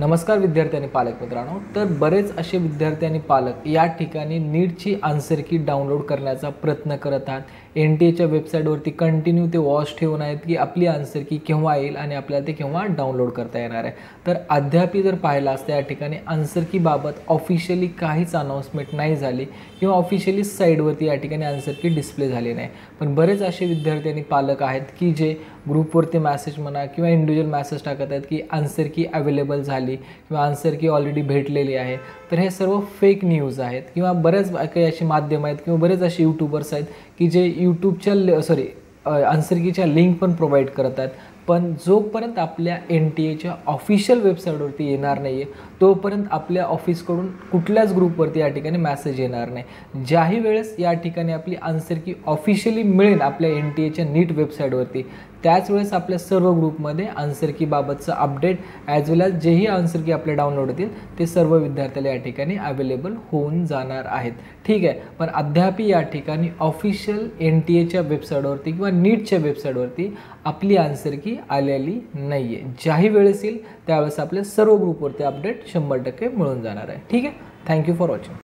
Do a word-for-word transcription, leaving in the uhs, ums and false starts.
नमस्कार विद्यार्थी आणि पालक मित्रांनो, तर बरेच असे विद्यार्थी आणि पालक या ठिकाणी नीटची आन्सर की डाउनलोड करण्याचा प्रयत्न करत आहात। एन टी एच्या वेबसाईटवरती कंटिन्यू ते वॉच ठेवून आहेत की आपली आन्सर की केव्हा येईल आणि आपल्याला ते केव्हा डाउनलोड करता येणार आहे। तर अद्याप जर पाहिलं असता या ठिकाणी आन्सर की बाबत ऑफिशियली काहीच अनाउन्समेंट नाही झाली किंवा ऑफिशियली साईटवरती या ठिकाणी आन्सर की डिस्प्ले झाली नाही। पण बरेच असे विद्यार्थी आणि पालक आहेत की जे ग्रुपवरती मेसेज म्हणा किंवा इंडिव्हिज्युअल मेसेज टाकत आहेत की आन्सर की अवेलेबल झाली किंवा आन्सर की ऑलरेडी भेटलेली आहे। तर हे सर्व फेक न्यूज आहेत किंवा बरेच काही अशी माध्यम आहेत किंवा बरेच असे यूट्यूबर्स आहेत की जे यूट्यूबच्या सॉरी आन्सर कीच्या लिंक पण प्रोव्हाइड करतात, पण जोपर्यंत आपल्या एन टी एच्या ऑफिशियल वेबसाईटवरती येणार नाही आहे तोपर्यंत आपल्या ऑफिसकडून कुठल्याच ग्रुपवरती या ठिकाणी मेसेज येणार नाही। ज्याही वेळेस या ठिकाणी आपली आन्सर की ऑफिशियली मिळेल आपल्या एन टी एच्या नीट वेबसाईटवरती, त्याच वेळेस आपल्या सर्व ग्रुपमध्ये आन्सर की बाबतचं अपडेट ॲज वेल ॲज जेही आन्सर की आपल्या डाउनलोड होतील ते सर्व विद्यार्थ्याला या ठिकाणी अवेलेबल होऊन जाणार आहेत। ठीक आहे, पण अद्याप या ठिकाणी ऑफिशियल एन टी एच्या वेबसाईटवरती किंवा नीटच्या वेबसाईटवरती आपली आन्सर की आलेली नाही आहे। ज्याही वेळेस येईल त्यावेळेस आपल्या सर्व ग्रुपवरती अपडेट शंभर टक्के मिळून जाणार आहे। ठीक आहे, थँक्यू फॉर वॉचिंग।